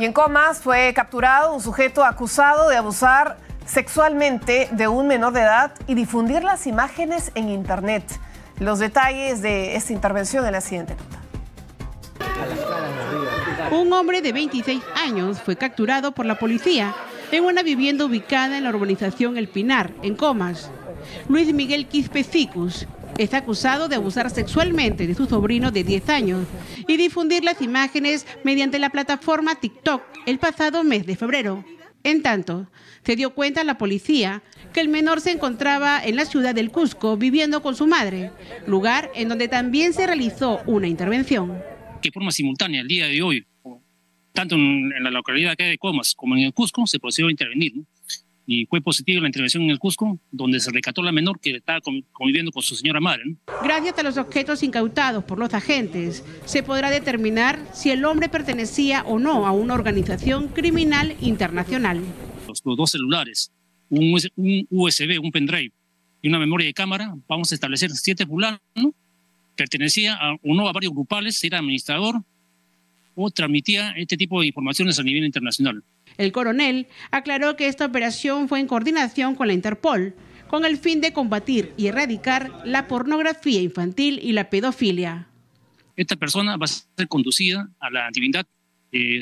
Y en Comas fue capturado un sujeto acusado de abusar sexualmente de un menor de edad y difundir las imágenes en internet. Los detalles de esta intervención en la siguiente nota. Un hombre de 26 años fue capturado por la policía en una vivienda ubicada en la urbanización El Pinar, en Comas. Luis Miguel Quispe Cicús está acusado de abusar sexualmente de su sobrino de 10 años y difundir las imágenes mediante la plataforma TikTok el pasado mes de febrero. En tanto, se dio cuenta la policía que el menor se encontraba en la ciudad del Cusco viviendo con su madre, lugar en donde también se realizó una intervención. Que forma simultánea, el día de hoy, tanto en la localidad acá de Comas como en el Cusco, se procedió a intervenir, ¿no? Y fue positiva la intervención en el Cusco, donde se rescató a la menor que estaba conviviendo con su señora madre, ¿no? Gracias a los objetos incautados por los agentes, se podrá determinar si el hombre pertenecía o no a una organización criminal internacional. Los dos celulares, un USB, un pendrive y una memoria de cámara, vamos a establecer siete fulanos, ¿no? Pertenecía a uno a varios grupales, era administrador o transmitía este tipo de informaciones a nivel internacional. El coronel aclaró que esta operación fue en coordinación con la Interpol, con el fin de combatir y erradicar la pornografía infantil y la pedofilia. Esta persona va a ser conducida a la divinidad,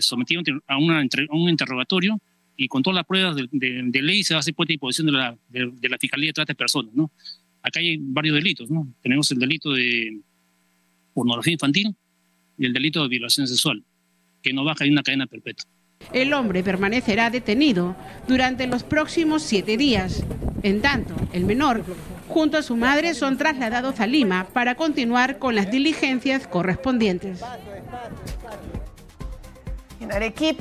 sometida a un interrogatorio, y con todas las pruebas de ley se va a hacer puesta a disposición de la Fiscalía de Trata de Personas, ¿no? Acá hay varios delitos, ¿no? Tenemos el delito de pornografía infantil y el delito de violación sexual, que no baja de una cadena perpetua. El hombre permanecerá detenido durante los próximos 7 días. En tanto, el menor, junto a su madre, son trasladados a Lima para continuar con las diligencias correspondientes.